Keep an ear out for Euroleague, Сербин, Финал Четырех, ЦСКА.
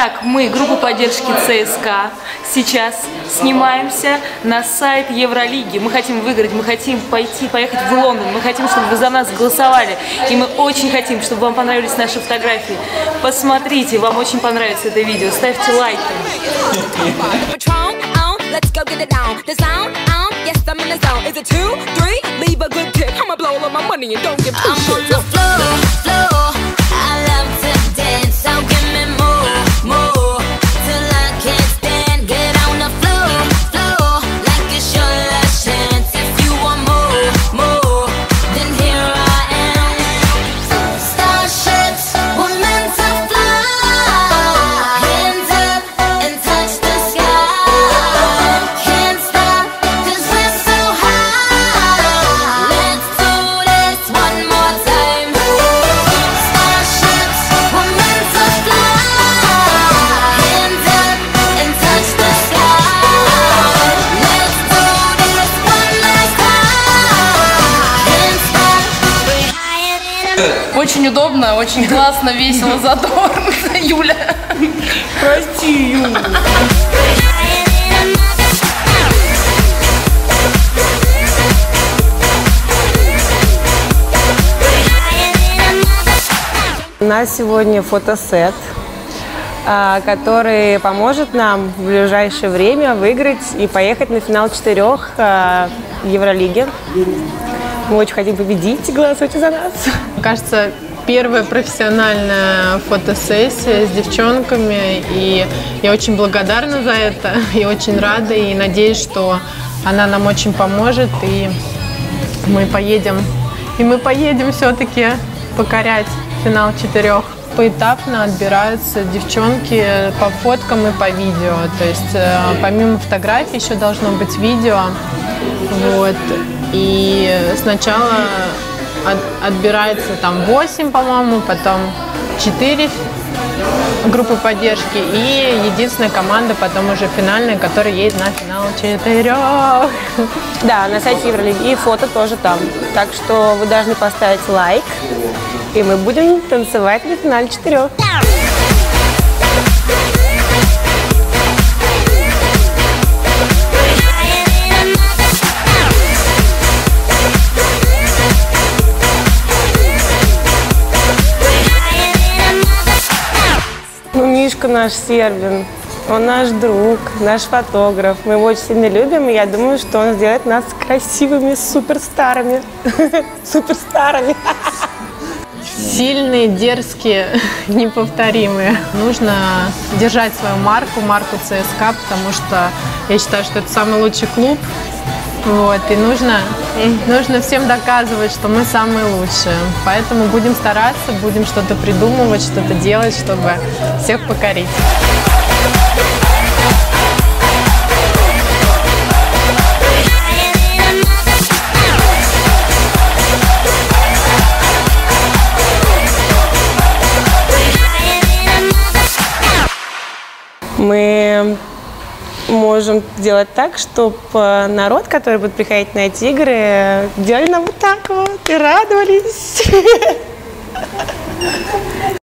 Итак, мы, группа поддержки ЦСКА, сейчас снимаемся на сайт Евролиги. Мы хотим выиграть, мы хотим поехать в Лондон, мы хотим, чтобы вы за нас голосовали. И мы очень хотим, чтобы вам понравились наши фотографии. Посмотрите, вам очень понравится это видео. Ставьте лайки. Очень удобно, очень классно, весело, задорно, Юля. Прости, Юля. У нас сегодня фотосет, который поможет нам в ближайшее время выиграть и поехать на финал четырех Евролиги. Мы очень хотим победить, голосуйте за нас. Мне кажется, первая профессиональная фотосессия с девчонками, и я очень благодарна за это, и очень рада, и надеюсь, что она нам очень поможет, и мы поедем все-таки покорять финал четырех. Поэтапно отбираются девчонки по фоткам и по видео, то есть помимо фотографий еще должно быть видео, вот. И сначала отбирается там 8, по-моему, потом 4 группы поддержки и единственная команда потом уже финальная, которая едет на финал четырех. Да, на сайте Евролиги и фото тоже там. Так что вы должны поставить лайк, и мы будем танцевать на финале четырех. Наш Сербин, он наш друг, наш фотограф, мы его очень сильно любим, и я думаю, что он сделает нас красивыми суперстарами. Суперстарами. Сильные, дерзкие, неповторимые. Нужно держать свою марку, марку ЦСКА, потому что я считаю, что это самый лучший клуб. Вот, и нужно всем доказывать, что мы самые лучшие. Поэтому будем стараться, будем что-то придумывать, что-то делать, чтобы всех покорить. Мы можем делать так, чтобы народ, который будет приходить на эти игры, делали нам вот так вот и радовались.